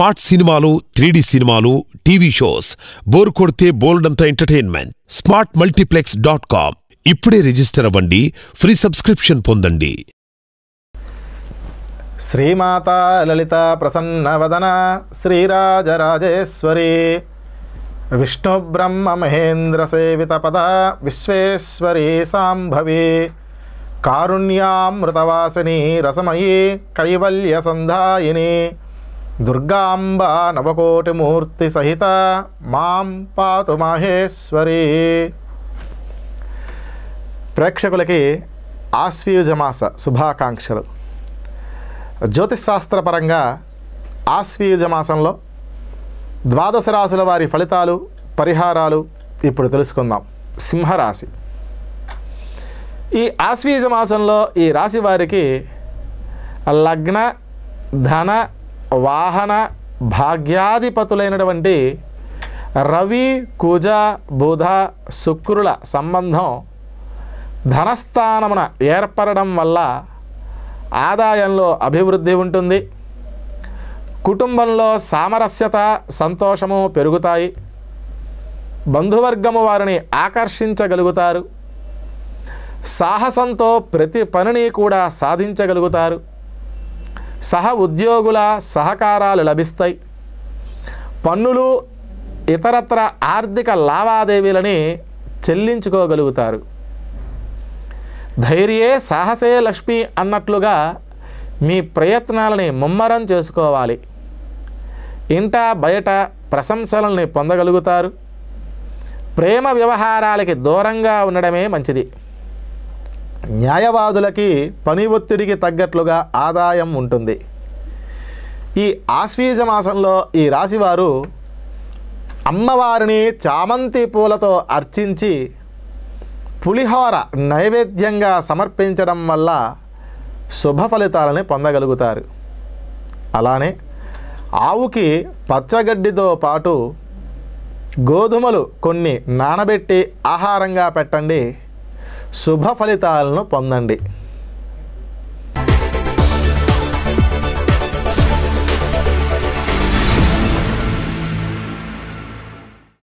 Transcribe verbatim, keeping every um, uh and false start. Smart సినిమాలు three D సినిమాలు TV shows bore కొడితే బోల్డంత entertainment smart multiplex dot com ఇప్పుడే రిజిస్టర్ అవ్వండి ఫ్రీ సబ్స్క్రిప్షన్ పొందండి श्रीमाता ललिता प्रसन्न वदना श्रीराज राजेश्वरी विष्णु ब्रह्म महेंद्र सेवित पदा विश्वेश्वरी सांभवी कारुण्यामृतवासिनी रसमयी कैवल्य संधायिनी दुर्गांबा नवकोटि मूर्ति सहिता मां पातु माहेश्वरी। प्रेक्षकुलकी आश्वयुजमास शुभाकांक्षलु। జ్యోతిష్ శాస్త్రపరంగా ఆశ్వీయుజ మాసంలో ద్వాదశ రాశుల వారి ఫలితాలు పరిహారాలు ఇప్పుడు తెలుసుకుందాం. సింహరాశి. ఈ ఆశ్వీయుజ మాసంలో ఈ రాశి వారికి లగ్న ధన వాహన భాగ్యాధిపతులైనటువంటి రవి కుజ బుధ శుక్రుల సంబంధం ధనస్థానమున ఏర్పడడం వల్ల ఆదాయంలో అభివృద్ధి ఉంటుంది. కుటుంబంలో సామరస్యత సంతోషము పెరుగుతాయి. బంధువర్గము వారిని ఆకర్షించగలుగుతారు. సాహసంతో ప్రతి పనిని కూడా సాధించగలుగుతారు. సహ ఉద్యోగుల సహకారాలు లభిస్తాయి. పన్నులు ఇతరత్ర ఆర్థిక లావాదేవీలని చెల్లించుకోగలుగుతారు. ధైర్యే సాహసే లక్ష్మి అన్నట్లుగా మీ ప్రయత్నాలని ముమ్మరం చేసుకోవాలి. ఇంట బయట ప్రశంసలని పొందగలుగుతారు. ప్రేమ వ్యవహారాలకి దూరంగా ఉండడమే మంచిది. న్యాయవాదులకి పని ఒత్తిడికి తగ్గట్లుగా ఆదాయం ఉంటుంది. ఈ ఆశ్వీజ మాసంలో ఈ రాశివారు అమ్మవారిని చామంతి పూలతో అర్చించి పులిహోర నైవేద్యంగా సమర్పించడం వల్ల శుభ ఫలితాలని పొందగలుగుతారు. అలానే ఆవుకి పచ్చగడ్డితో పాటు గోధుమలు కొన్ని నానబెట్టి ఆహారంగా పెట్టండి. శుభ ఫలితాలను పొందండి.